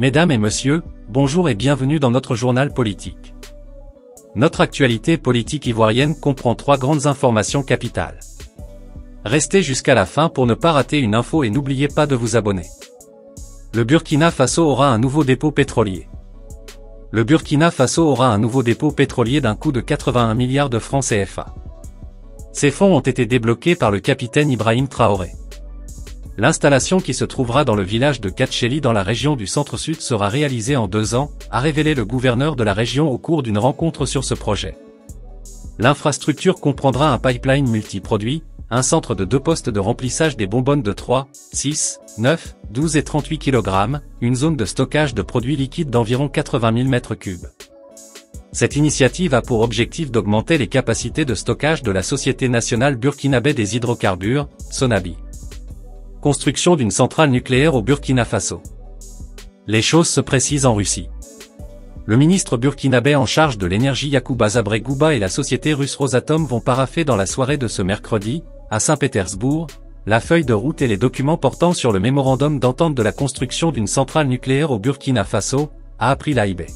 Mesdames et messieurs, bonjour et bienvenue dans notre journal politique. Notre actualité politique ivoirienne comprend trois grandes informations capitales. Restez jusqu'à la fin pour ne pas rater une info et n'oubliez pas de vous abonner. Le Burkina Faso aura un nouveau dépôt pétrolier. Le Burkina Faso aura un nouveau dépôt pétrolier d'un coût de 81 milliards de francs CFA. Ces fonds ont été débloqués par le capitaine Ibrahim Traoré. L'installation qui se trouvera dans le village de Katcheli dans la région du centre-sud sera réalisée en 2 ans, a révélé le gouverneur de la région au cours d'une rencontre sur ce projet. L'infrastructure comprendra un pipeline multiproduit, un centre de 2 postes de remplissage des bonbonnes de 3, 6, 9, 12 et 38 kg, une zone de stockage de produits liquides d'environ 80 000 m3. Cette initiative a pour objectif d'augmenter les capacités de stockage de la Société nationale burkinabé des hydrocarbures, Sonabi. Construction d'une centrale nucléaire au Burkina Faso. Les choses se précisent en Russie. Le ministre burkinabé en charge de l'énergie Yakouba Zabré-Gouba et la société russe Rosatom vont parapher dans la soirée de ce mercredi, à Saint-Pétersbourg, la feuille de route et les documents portant sur le mémorandum d'entente de la construction d'une centrale nucléaire au Burkina Faso, a appris l'AIB.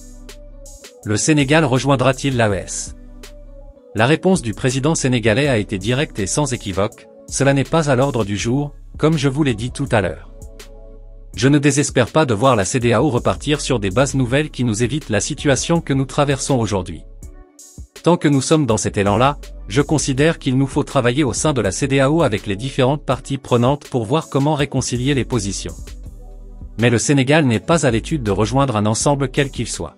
Le Sénégal rejoindra-t-il l'AES? La réponse du président sénégalais a été directe et sans équivoque, cela n'est pas à l'ordre du jour, comme je vous l'ai dit tout à l'heure. Je ne désespère pas de voir la CDAO repartir sur des bases nouvelles qui nous évitent la situation que nous traversons aujourd'hui. Tant que nous sommes dans cet élan-là, je considère qu'il nous faut travailler au sein de la CDAO avec les différentes parties prenantes pour voir comment réconcilier les positions. Mais le Sénégal n'est pas à l'étude de rejoindre un ensemble quel qu'il soit.